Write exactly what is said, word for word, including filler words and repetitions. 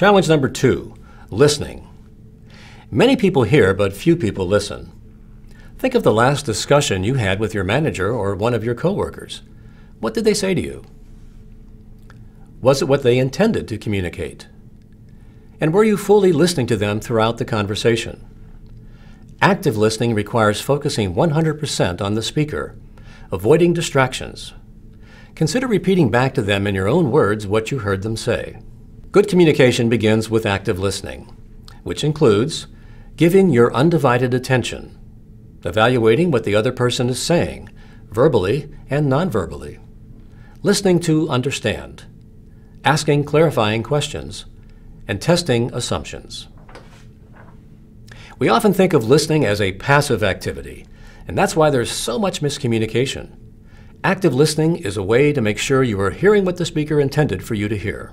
Challenge number two, listening. Many people hear, but few people listen. Think of the last discussion you had with your manager or one of your coworkers. What did they say to you? Was it what they intended to communicate? And were you fully listening to them throughout the conversation? Active listening requires focusing one hundred percent on the speaker, avoiding distractions. Consider repeating back to them in your own words what you heard them say. Good communication begins with active listening, which includes giving your undivided attention, evaluating what the other person is saying, verbally and non-verbally, listening to understand, asking clarifying questions, and testing assumptions. We often think of listening as a passive activity, and that's why there's so much miscommunication. Active listening is a way to make sure you are hearing what the speaker intended for you to hear.